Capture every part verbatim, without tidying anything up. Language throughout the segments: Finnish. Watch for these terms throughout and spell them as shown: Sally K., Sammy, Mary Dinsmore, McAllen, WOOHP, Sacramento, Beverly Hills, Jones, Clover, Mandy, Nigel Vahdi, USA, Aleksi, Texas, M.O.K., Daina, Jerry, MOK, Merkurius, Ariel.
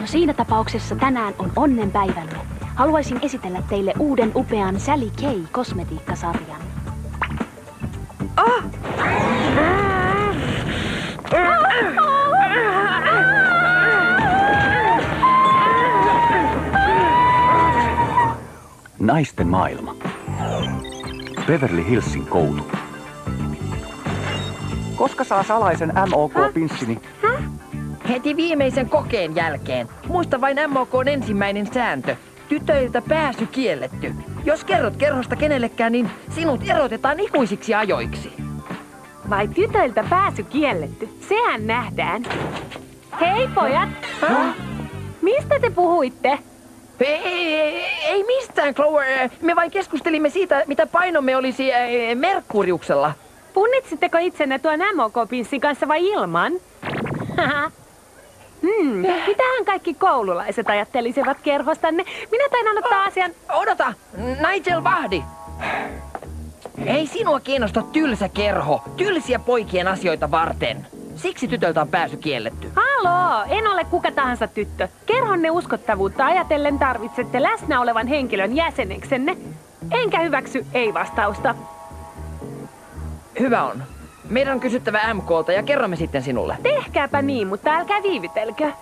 No siinä tapauksessa tänään on onnenpäivämme. Haluaisin esitellä teille uuden upean Sally K. kosmetiikkasarjan. Oh. Naisten maailma. Beverly Hillsin koulu. Koska saa salaisen M O K-pinssini? Heti viimeisen kokeen jälkeen. Muista vain M O K:n ensimmäinen sääntö. Tytöiltä pääsy kielletty. Jos kerrot kerhosta kenellekään, niin sinut erotetaan ikuisiksi ajoiksi. Vai tytöiltä pääsy kielletty? Sehän nähdään. Hei pojat! Häh? Mistä te puhuitte? Ei, ei, ei mistään, Clover. Me vain keskustelimme siitä, mitä painomme olisi Merkuriuksella. Punnitsitteko itsenne tuon M O K-pinssin kanssa vai ilman? Hmm, mitähän kaikki koululaiset ajattelisivat kerhostanne? Minä tainan ottaa asian... Odota! Nigel Vahdi! Ei sinua kiinnosta tylsä kerho. Tylsiä poikien asioita varten. Siksi tytöltä on pääsy kielletty. Haloo! En ole kuka tahansa tyttö. Kerhonne uskottavuutta ajatellen tarvitsette läsnä olevan henkilön jäseneksenne. Enkä hyväksy ei-vastausta. Hyvä on. Meidän on kysyttävä M K:lta ja kerromme sitten sinulle. Tehkääpä niin, mutta älkää viivytelkö.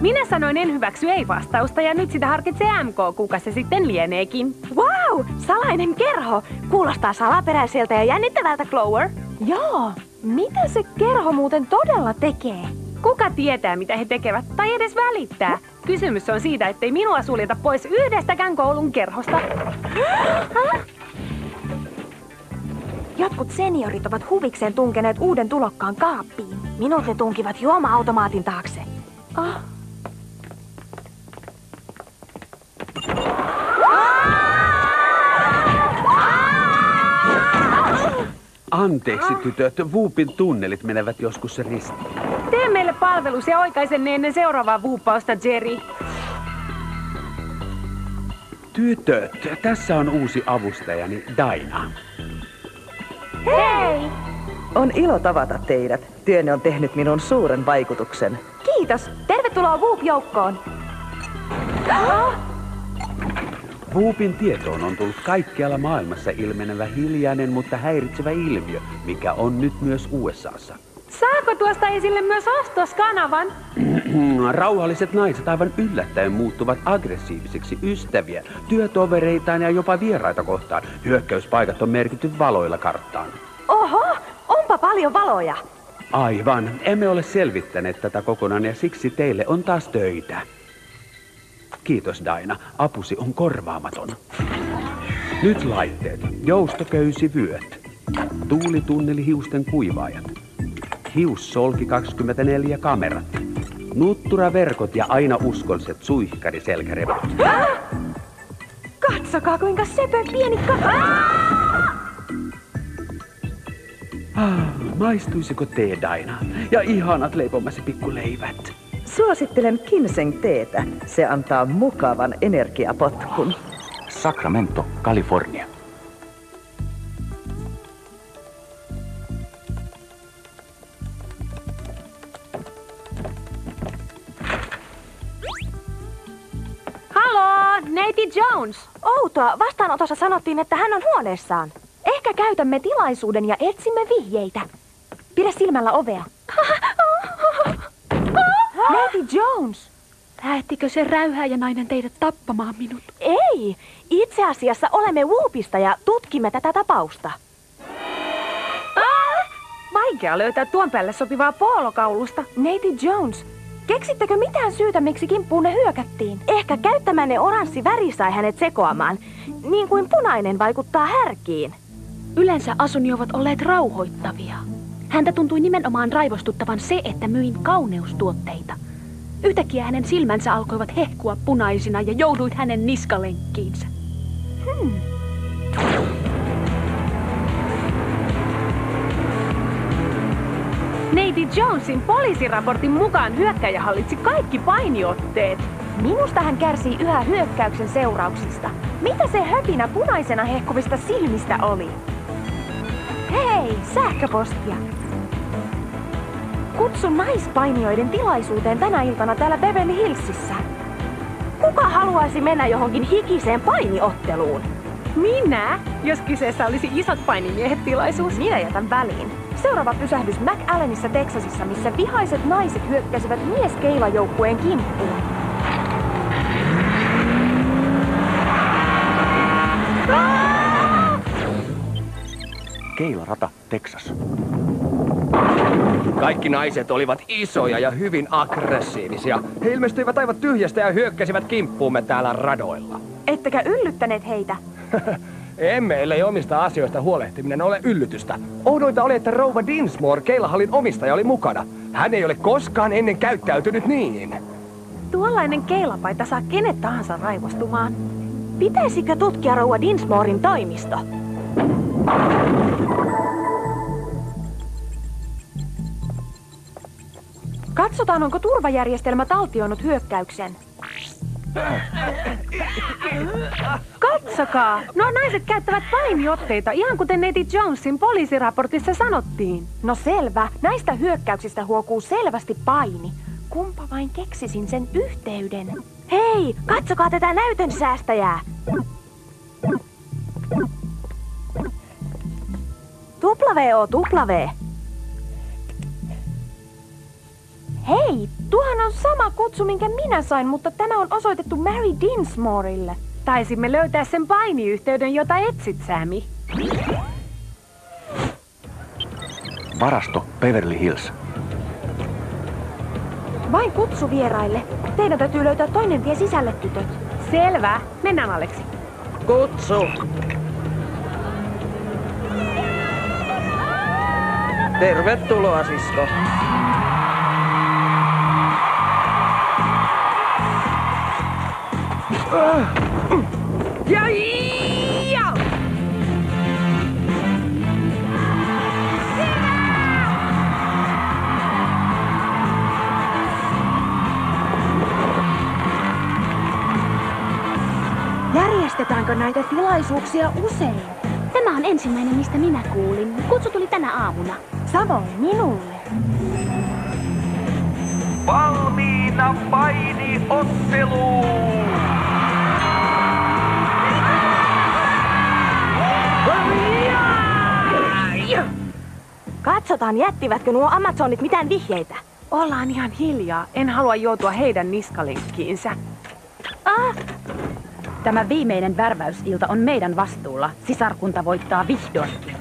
Minä sanoin en hyväksy ei-vastausta ja nyt sitä harkitsee M K, kuka se sitten lieneekin. Wow! Salainen kerho! Kuulostaa salaperäiseltä ja jännittävältä, Clover. Joo! Mitä se kerho muuten todella tekee? Kuka tietää, mitä he tekevät tai edes välittää? Kysymys on siitä, ettei minua suljeta pois yhdestäkään koulun kerhosta. Jotkut seniorit ovat huvikseen tunkeneet uuden tulokkaan kaappiin. Minut ne tunkivat juoma-automaatin taakse. Ah. Anteeksi tytöt, WOOHPin tunnelit menevät joskus ristiin. Tee meille palvelus ja oikaisenne ennen seuraavaa WOOHPausta, Jerry. Tytöt, tässä on uusi avustajani, Daina. Hei! On ilo tavata teidät. Työnne on tehnyt minun suuren vaikutuksen. Kiitos. Tervetuloa WOOHP-joukkoon. Ah! WOOHPin tietoon on tullut kaikkialla maailmassa ilmenevä hiljainen, mutta häiritsevä ilmiö, mikä on nyt myös U S A:ssa. Saako tuosta esille myös ostoskanavan? Rauhalliset naiset aivan yllättäen muuttuvat aggressiivisiksi ystäviä, työtovereitaan ja jopa vieraita kohtaan. Hyökkäyspaikat on merkitty valoilla karttaan. Oho, onpa paljon valoja. Aivan, emme ole selvittäneet tätä kokonaan ja siksi teille on taas töitä. Kiitos Daina, apusi on korvaamaton. Nyt laitteet, joustoköysivyöt, tuulitunnelihiusten kuivaajat, hiussolki kaksikymmentäneljä kamerat, nutturaverkot ja aina uskolliset suihkariselkärevät. Katsokaa kuinka söpö pieni kaka... Ah, maistuisiko tee, Daina? Ja ihanat leipomasi pikkuleivät. Suosittelen ginseng-teetä. Se antaa mukavan energiapotkun. Sacramento, Kalifornia. Haloo, neiti Jones. Outoa, vastaanotossa sanottiin, että hän on huoneessaan. Ehkä käytämme tilaisuuden ja etsimme vihjeitä. Pidä silmällä ovea. Lady Jones! Lähettikö se räyhääjänainen teidät tappamaan minut? Ei! Itse asiassa olemme WOOHPista ja tutkimme tätä tapausta. Ah! Vaikea löytää tuon päälle sopivaa poolokaulusta. Lady Jones, keksittekö mitään syytä, miksi kimppuunne hyökättiin? Ehkä käyttämänne oranssi väri sai hänet sekoamaan, niin kuin punainen vaikuttaa härkiin. Yleensä asuni ovat olleet rauhoittavia. Häntä tuntui nimenomaan raivostuttavan se, että myin kauneustuotteita. Yhtäkkiä hänen silmänsä alkoivat hehkua punaisina ja jouduit hänen niskalenkkiinsä. Hmm. Neiti Jonesin poliisiraportin mukaan hyökkäjä hallitsi kaikki painiotteet. Minusta hän kärsii yhä hyökkäyksen seurauksista. Mitä se höpinä punaisena hehkuvista silmistä oli? Hei, sähköpostia. kutsun naispainijoiden tilaisuuteen tänä iltana täällä Beverly Hillsissä. Kuka haluaisi mennä johonkin hikiseen painiotteluun? Minä, jos kyseessä olisi isot painimiehet tilaisuus. Minä jätän väliin. Seuraava pysähdys McAllenissa, Texasissa, missä vihaiset naiset hyökkäsivät mieskeilajoukkueen kimppuun. Keilarata, Texas. Kaikki naiset olivat isoja ja hyvin aggressiivisia. He ilmestyivät aivan tyhjästä ja hyökkäsivät kimppuumme täällä radoilla. Ettekä yllyttäneet heitä? Emme, ellei omista asioista huolehtiminen ole yllytystä. Oudointa oli, että rouva Dinsmore, keilahallin omistaja, oli mukana. Hän ei ole koskaan ennen käyttäytynyt niin. Tuollainen keilapaita saa kenet tahansa raivostumaan. Pitäisikö tutkia rouva Dinsmoren toimisto? Katsotaan, onko turvajärjestelmä taltioinut hyökkäyksen. Katsokaa! No, naiset käyttävät painiotteita, ihan kuten neiti Jonesin poliisiraportissa sanottiin. No selvä, näistä hyökkäyksistä huokuu selvästi paini. Kumpa vain keksisin sen yhteyden. Hei, katsokaa tätä näytön säästäjää. W O W. Hei, tuohan on sama kutsu, minkä minä sain, mutta tämä on osoitettu Mary Dinsmorelle. Taisimme löytää sen painiyhteyden, jota etsit, Sammy. Varasto, Beverly Hills. Vain kutsu vieraille. Teidän täytyy löytää toinen tie sisälle, tytöt. Selvä. Mennään, Aleksi. Kutsu. Tervetuloa, sisko. Ja ja! Järjestetäänkö näitä tilaisuuksia usein? Tämä on ensimmäinen, mistä minä kuulin. Kutsu tuli tänä aamuna. Samoin minulle. Valmiina painiotteluun! Katsotaan, jättivätkö nuo amazonit mitään vihjeitä. Ollaan ihan hiljaa. En halua joutua heidän niskalenkkiinsä. Ah! Tämä viimeinen värväysilta on meidän vastuulla. Sisarkunta voittaa vihdoinkin.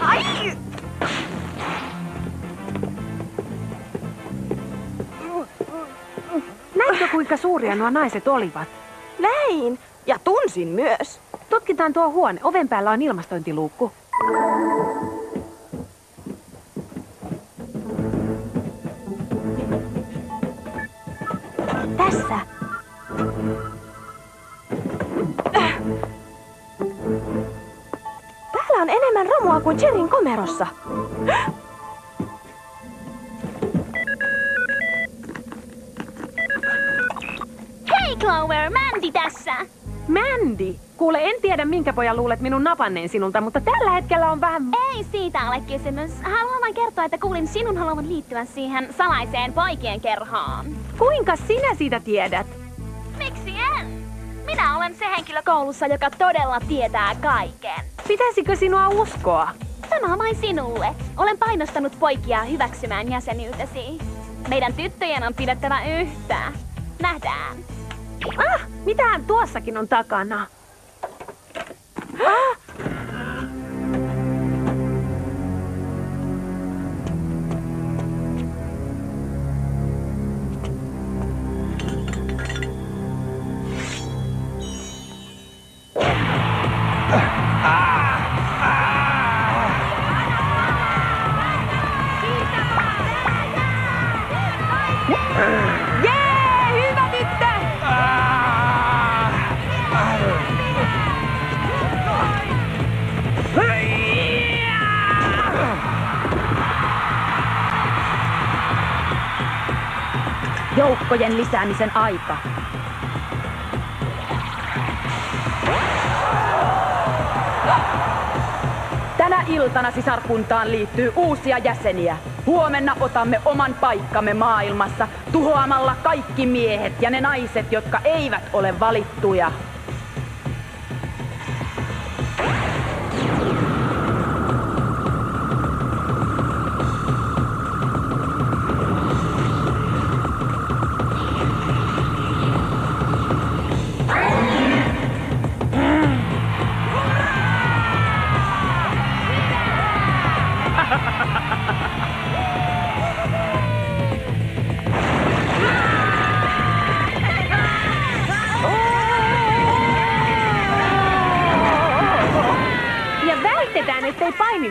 Ai! Näitkö, kuinka suuria nuo naiset olivat? Näin! Ja tunsin myös. Tutkitaan tuo huone. Oven päällä on ilmastointiluukku. Tässä. Äh. Täällä on enemmän romua kuin Jerryn komerossa. Äh. Hei, Clover! Mandy tässä! Mandy! Kuule, en tiedä, minkä pojan luulet minun napanneen sinulta, mutta tällä hetkellä on vähän... Ei siitä ole kysymys. Haluan vain kertoa, että kuulin sinun haluavan liittyä siihen salaiseen poikien kerhoon. Kuinka sinä siitä tiedät? Miksi en? Minä olen se henkilö koulussa, joka todella tietää kaiken. Pitäisikö sinua uskoa? Sanoa vain sinulle. Olen painostanut poikia hyväksymään jäsenyytesi. Meidän tyttöjen on pidettävä yhtä. Nähdään. Ah! Mitähän tuossakin on takana? Ah! Joukkojen lisäämisen aika. iltana sisarkuntaan liittyy uusia jäseniä. Huomenna otamme oman paikkamme maailmassa tuhoamalla kaikki miehet ja ne naiset, jotka eivät ole valittuja.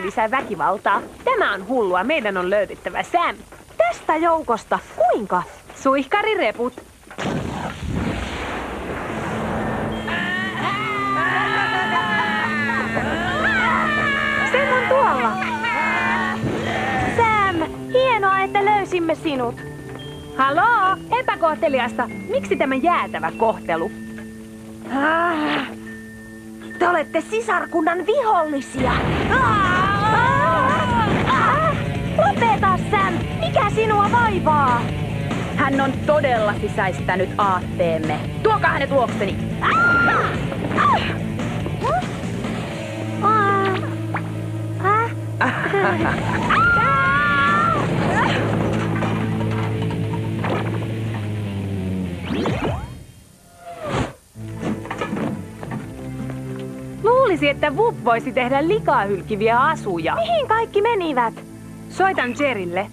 Lisää väkivaltaa. Tämä on hullua. Meidän on löydettävä Sam. Tästä joukosta kuinka? Suihkarireput. Sam on tuolla. Sam, hienoa, että löysimme sinut. Haloo, epäkohteliasta. Miksi tämä jäätävä kohtelu? Te olette sisarkunnan vihollisia. Lopeta, Sam! Mikä sinua vaivaa? Hän on todella sisäistänyt aatteemme. Tuokaa hänet luokseni! Luulisi, että WOOHP voisi tehdä likaa hylkiviä asuja. Mihin kaikki menivät? Soitan Jerrylle.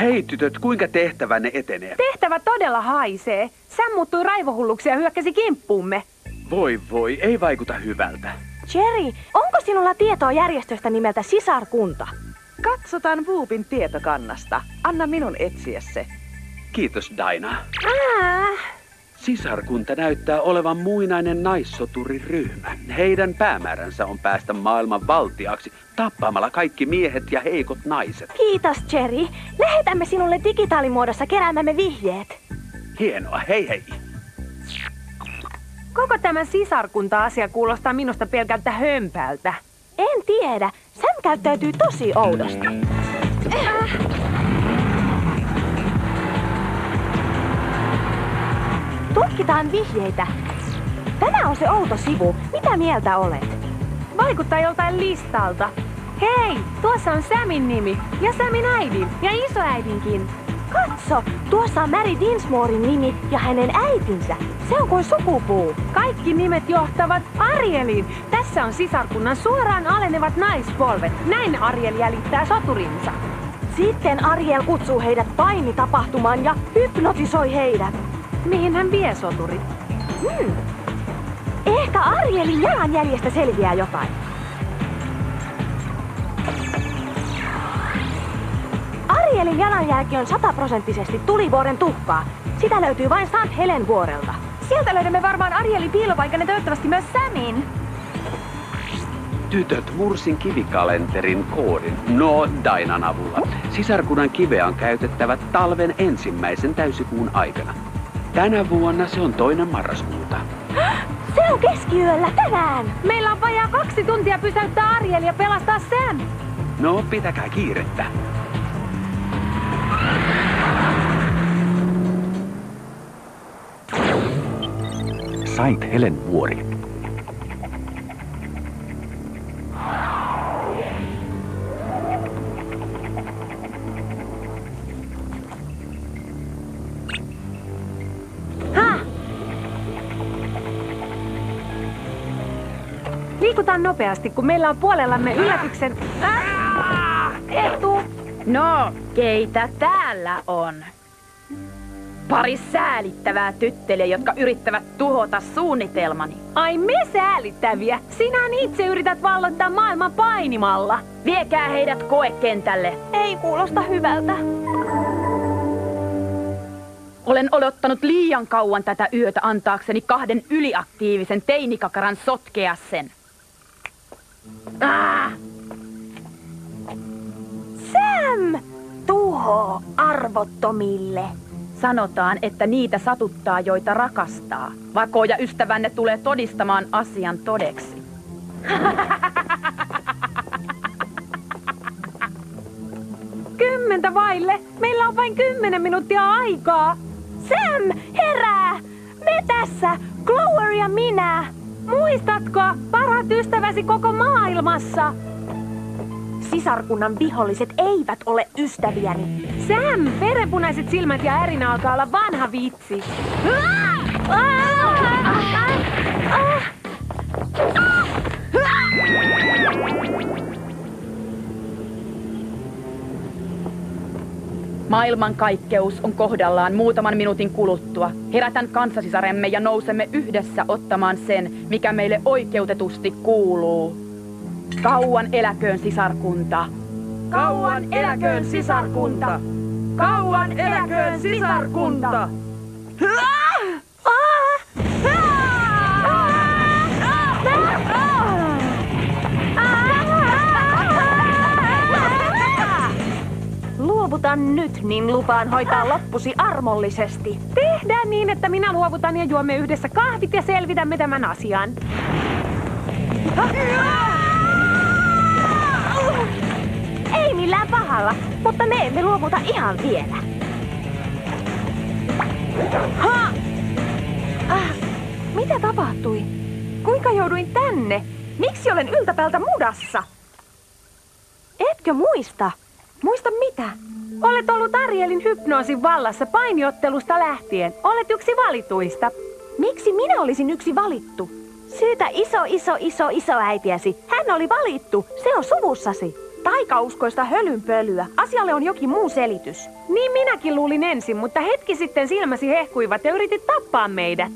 Hei tytöt, kuinka tehtävänne etenee? Tehtävä todella haisee. Sam muuttui raivohulluksi ja hyökkäsi kimppuumme. Voi voi, ei vaikuta hyvältä. Jerry, onko sinulla tietoa järjestöstä nimeltä Sisarkunta? Katsotaan WOOHPin tietokannasta. Anna minun etsiä se. Kiitos, Daina. Ah. Sisarkunta näyttää olevan muinainen naissoturiryhmä. Heidän päämääränsä on päästä maailman valtiaksi tappamalla kaikki miehet ja heikot naiset. Kiitos, Jerry. Lähetämme sinulle digitaalimuodossa keräämämme vihjeet. Hienoa. Hei hei. Koko tämä sisarkunta-asia kuulostaa minusta pelkältä hömpältä. En tiedä. Sam käyttäytyy tosi oudosti. Äh. Tutkitaan vihjeitä. Tämä on se outo sivu. Mitä mieltä olet? Vaikuttaa joltain listalta. Hei, tuossa on Samin nimi. Ja Samin äidin. Ja isoäidinkin. Katso, tuossa on Mary Dinsmoren nimi ja hänen äitinsä. Se on kuin sukupuu. Kaikki nimet johtavat Arieliin. Tässä on sisarkunnan suoraan alenevat naispolvet. Näin Ariel jäljittää soturinsa. Sitten Ariel kutsuu heidät painitapahtumaan ja hypnotisoi heidät. Mihin hän vie soturit? Hmm. Ehkä Arielin jalanjäljestä selviää jotain. Arielin jalanjälki on sataprosenttisesti tulivuoren tuhkaa. Sitä löytyy vain Saint Helen vuorelta. Sieltä löydämme varmaan Arielin piilopaikan ja toivottavasti myös Samin. Tytöt, mursin kivikalenterin koodin. No, Dainan avulla. Sisarkunnan kiveä on käytettävä talven ensimmäisen täysikuun aikana. Tänä vuonna se on toinen marraskuuta. Se on keskiyöllä tänään! Meillä on vajaa kaksi tuntia pysäyttää Ariel ja pelastaa Sam! No, pitäkää kiirettä. Saint Helen vuori. Liikutaan nopeasti, kun meillä on puolellamme yllätyksen... Ää! Etu! No, keitä täällä on? Pari säälittävää tyttelijä, jotka yrittävät tuhota suunnitelmani. Ai me säälittäviä? Sinähän itse yrität vallottaa maailman painimalla. Viekää heidät koekentälle. Ei kuulosta hyvältä. Olen odottanut liian kauan tätä yötä antaakseni kahden yliaktiivisen teinikakaran sotkea sen. Ah! Sam! Tuho arvottomille. Sanotaan, että niitä satuttaa, joita rakastaa. Vakoja ystävänne tulee todistamaan asian todeksi. vaille. Meillä on vain kymmenen minuuttia aikaa. Sam, herää! Me tässä, Clover ja minä. Muistatko, parhaat ystäväsi koko maailmassa? Sisarkunnan viholliset eivät ole ystäviäni. Sam, verenpunaiset silmät ja ärinä alkaa olla vanha vitsi. Maailmankaikkeus on kohdallaan muutaman minuutin kuluttua. Herätän kansasisaremme ja nousemme yhdessä ottamaan sen, mikä meille oikeutetusti kuuluu. Kauan eläköön sisarkunta! Kauan eläköön sisarkunta! Kauan eläköön sisarkunta! Luovutan nyt, niin lupaan hoitaa loppusi armollisesti. Tehdään niin, että minä luovutan ja juomme yhdessä kahvit ja selvitämme tämän asian. Ei millään pahalla, mutta me emme luovuta ihan vielä. Ha! Ah, mitä tapahtui? Kuinka jouduin tänne? Miksi olen yltäpäältä mudassa? Etkö muista? Muista mitä? Olet ollut Arielin hypnoosin vallassa painiottelusta lähtien. Olet yksi valituista. Miksi minä olisin yksi valittu? Syytä iso iso iso iso äitiäsi. Hän oli valittu. Se on suvussasi. Taikauskoista hölynpölyä. Asialle on jokin muu selitys. Niin minäkin luulin ensin, mutta hetki sitten silmäsi hehkuivat ja yritit tappaa meidät.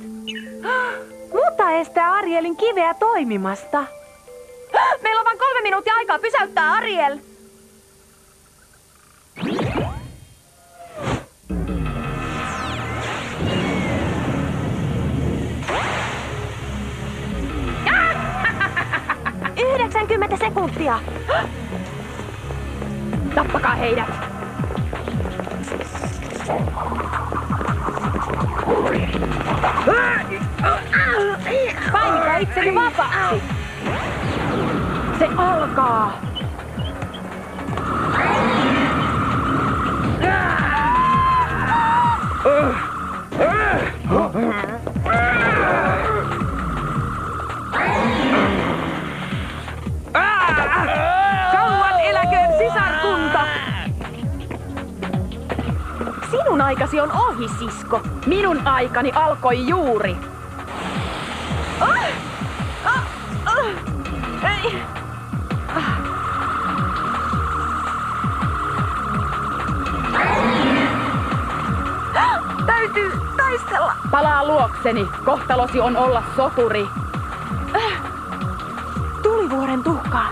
Mutta estää Arielin kiveä toimimasta. Meillä on vain kolme minuuttia aikaa pysäyttää Ariel. yhdeksänkymmentä sekuntia. Tappakaa heidät! Painikaa itseni vapaaksi! Se alkaa! Sinun aikasi on ohi, sisko. Minun aikani alkoi juuri. Täytyy taistella. Palaa luokseni. Kohtalosi on olla soturi. Tulivuoren tuhkaa.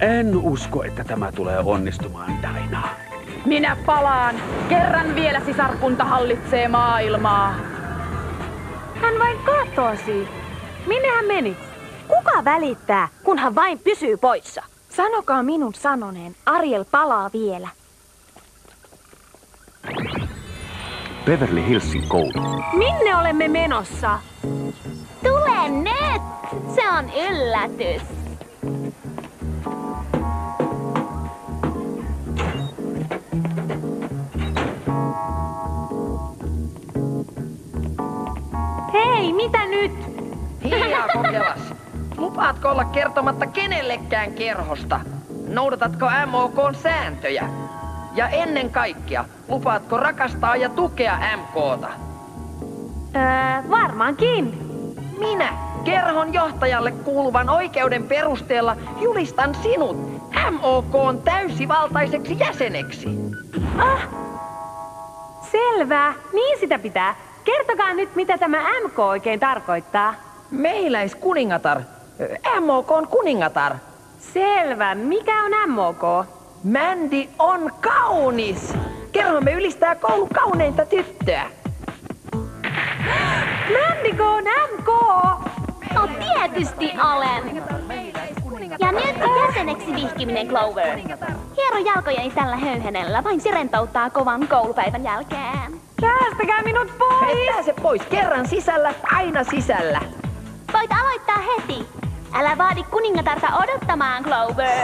En usko, että tämä tulee onnistumaan, Daina. Minä palaan. Kerran vielä sisarkunta hallitsee maailmaa. Hän vain katosi. Minne hän meni? Kuka välittää, kunhan vain pysyy poissa? Sanokaa minun sanoneen. Ariel palaa vielä. Beverly Hillsin koulu. Minne olemme menossa? Tule nyt! Se on yllätys. Hei, mitä nyt? Hiljaa, kokelas. Lupaatko olla kertomatta kenellekään kerhosta? Noudatatko M O K:n sääntöjä? Ja ennen kaikkea, lupaatko rakastaa ja tukea M K:ta? Öö, varmaankin. Minä kerhon johtajalle kuuluvan oikeuden perusteella julistan sinut M O K:n täysivaltaiseksi jäseneksi. Ah! Selvä, niin sitä pitää. Kertokaa nyt, mitä tämä M K oikein tarkoittaa. Mehiläiskuningatar. M O K on kuningatar. Selvä. Mikä on M O K? Mandy on kaunis. Kerhomme ylistää koulun kauneinta tyttöä. Mandy on M K? No tietysti olen. Ja nyt jäseneksi vihkiminen, Clover. Hiero jalkojeni tällä höyhenellä, vain se rentouttaa kovan koulupäivän jälkeen. Päästäkää minut pois! Et pääse pois, kerran sisällä, aina sisällä. Voit aloittaa heti. Älä vaadi kuningatarta odottamaan, Clover.